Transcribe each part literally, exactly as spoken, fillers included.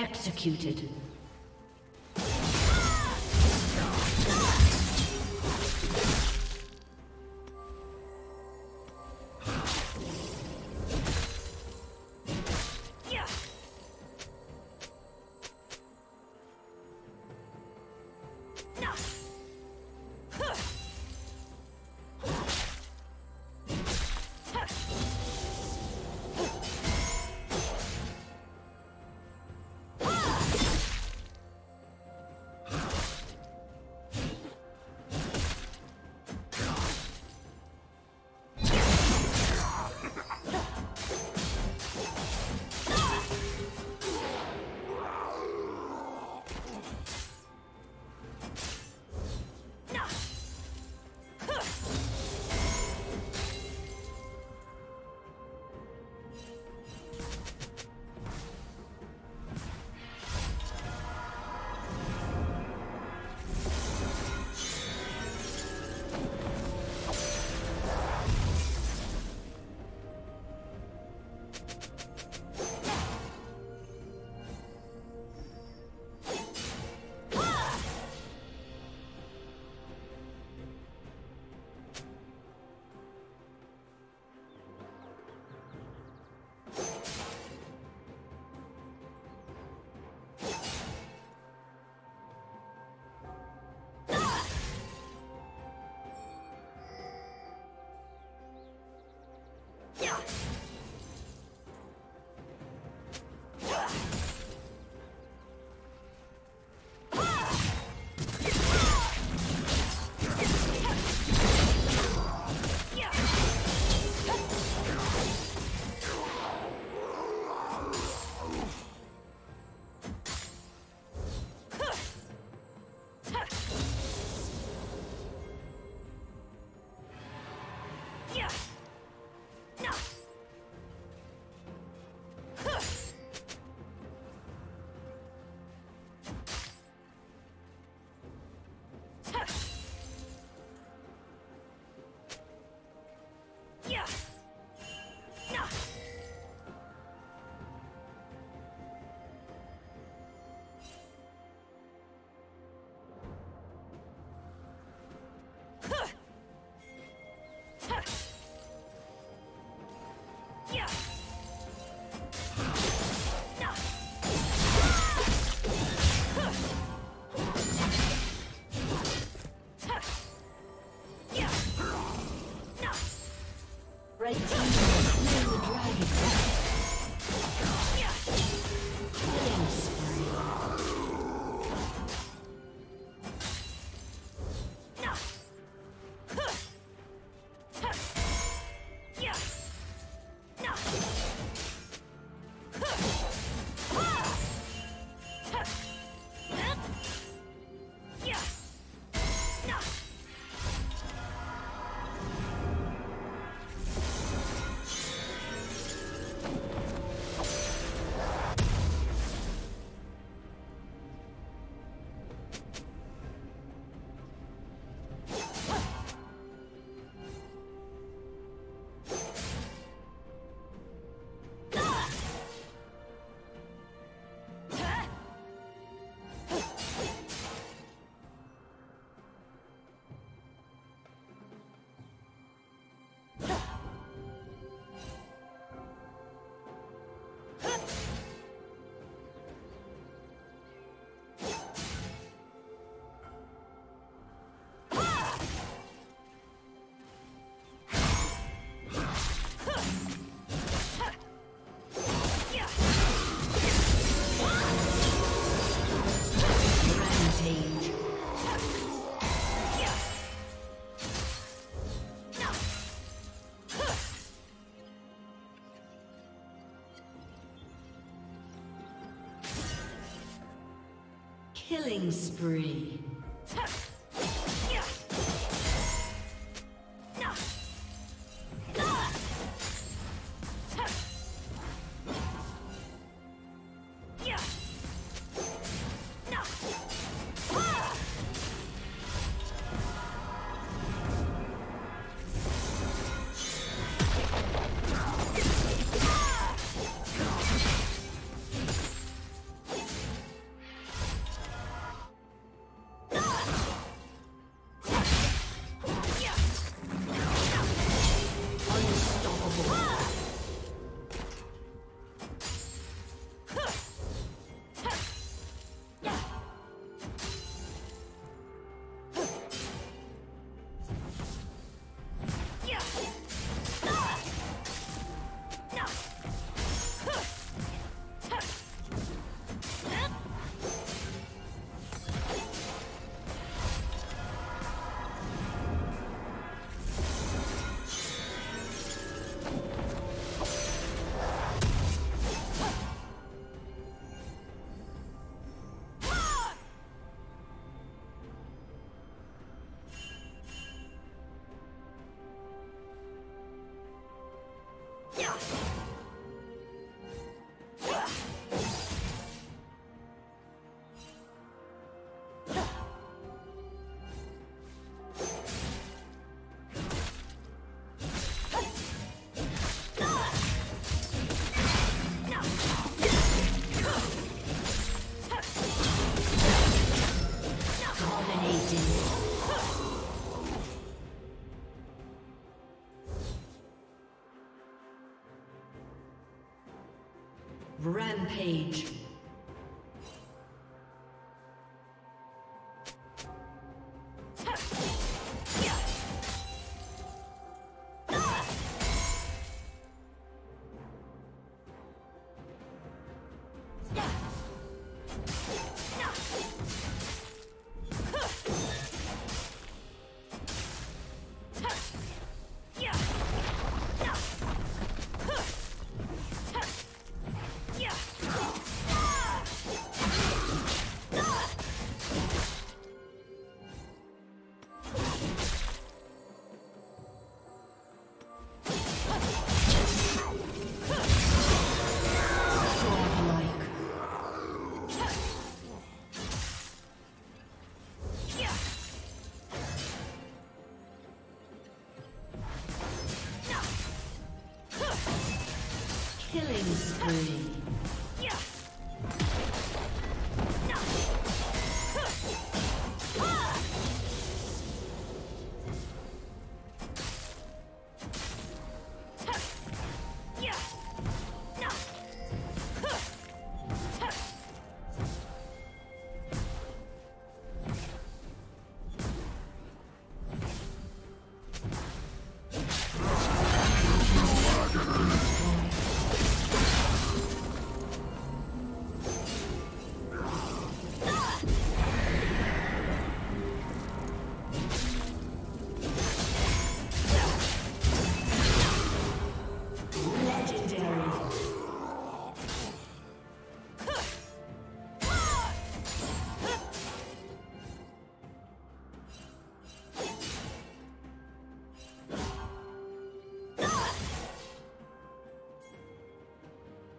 Executed. Killing spree. Rampage.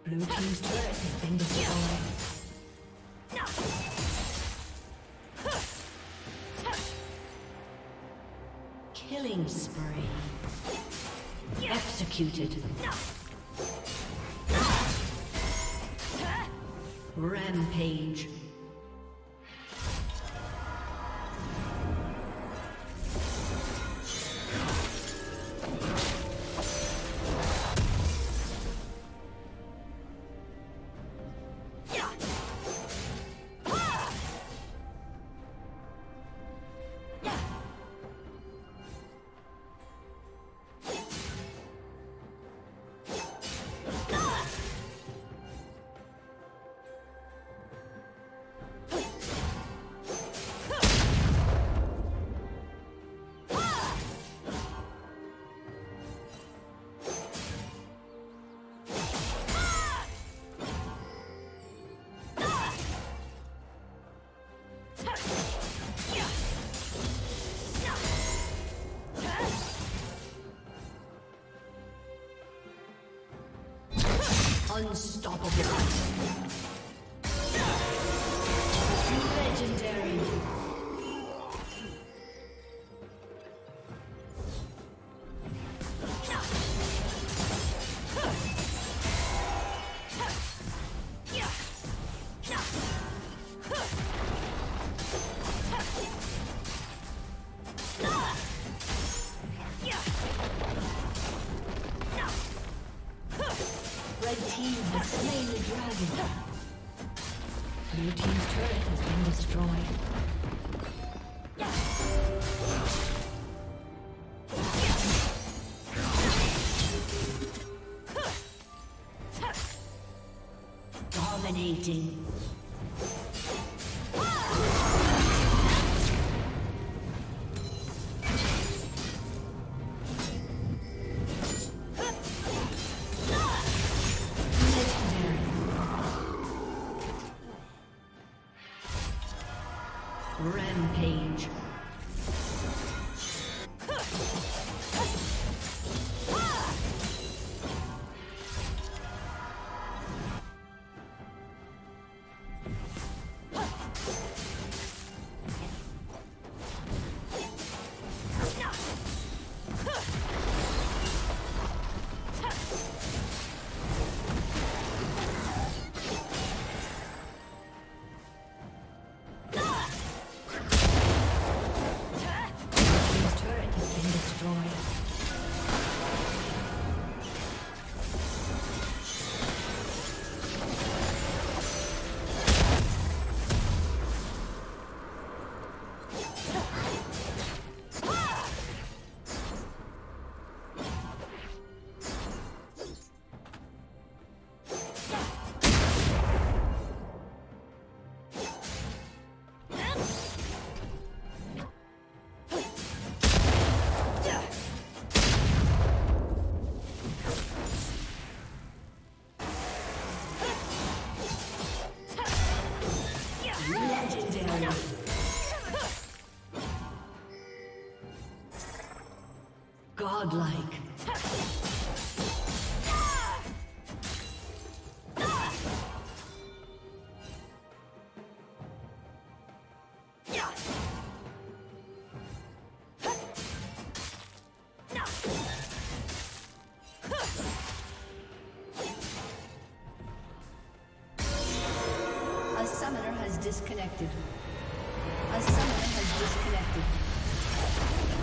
Blue team's turret has been destroyed. Killing spree. Executed. Rampage. Unstoppable. Legendary. Blue team's turret has been destroyed. Yeah. Rampage. Godlike. A summoner has disconnected. A summoner has disconnected.